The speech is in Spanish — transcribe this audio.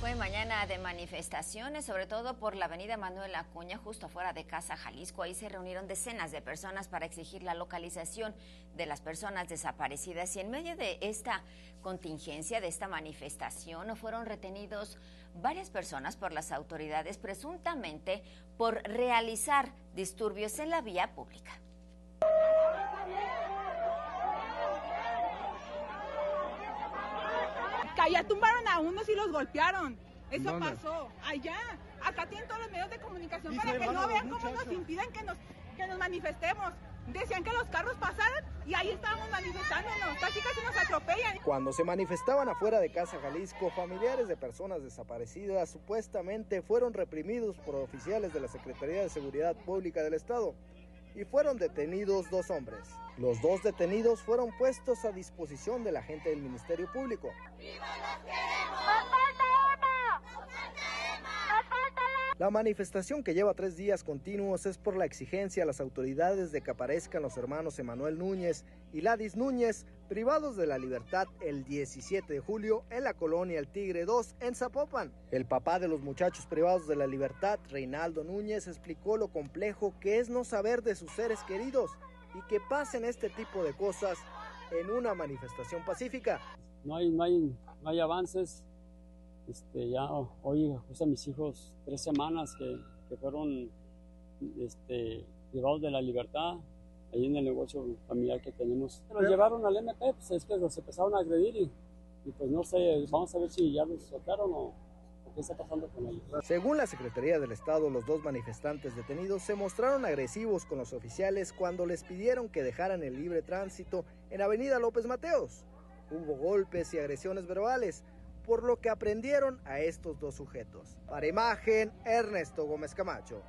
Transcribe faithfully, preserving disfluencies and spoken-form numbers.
Fue mañana de manifestaciones, sobre todo por la avenida Manuel Acuña, justo afuera de Casa Jalisco. Ahí se reunieron decenas de personas para exigir la localización de las personas desaparecidas. Y en medio de esta contingencia, de esta manifestación, fueron retenidos varias personas por las autoridades, presuntamente por realizar disturbios en la vía pública. Allá tumbaron a unos y los golpearon. Eso ¿Dónde? pasó. Allá. Acá tienen todos los medios de comunicación para que no vean cómo nos impiden que nos, que nos manifestemos. Decían que los carros pasaran y ahí estábamos manifestándonos. Casi casi nos atropellan. Cuando se manifestaban afuera de Casa Jalisco, familiares de personas desaparecidas supuestamente fueron reprimidos por oficiales de la Secretaría de Seguridad Pública del Estado y fueron detenidos dos hombres. Los dos detenidos fueron puestos a disposición de la gente del Ministerio Público. La manifestación, que lleva tres días continuos, es por la exigencia a las autoridades de que aparezcan los hermanos Emmanuel Núñez y Ladis Núñez, privados de la libertad el diecisiete de julio en la colonia El Tigre dos en Zapopan. El papá de los muchachos privados de la libertad, Reinaldo Núñez, explicó lo complejo que es no saber de sus seres queridos y que pasen este tipo de cosas en una manifestación pacífica. No hay, no hay, no hay avances. Este, ya hoy, justo a mis hijos, tres semanas que, que fueron este, privados de la libertad, ahí en el negocio familiar que tenemos. Los llevaron al M P, pues es que los empezaron a agredir y, y pues no sé, vamos a ver si ya los sacaron o, o qué está pasando con ellos. Según la Secretaría del Estado, los dos manifestantes detenidos se mostraron agresivos con los oficiales cuando les pidieron que dejaran el libre tránsito en Avenida López Mateos. Hubo golpes y agresiones verbales, por lo que aprendieron a estos dos sujetos. Para Imagen, Ernesto Gómez Camacho.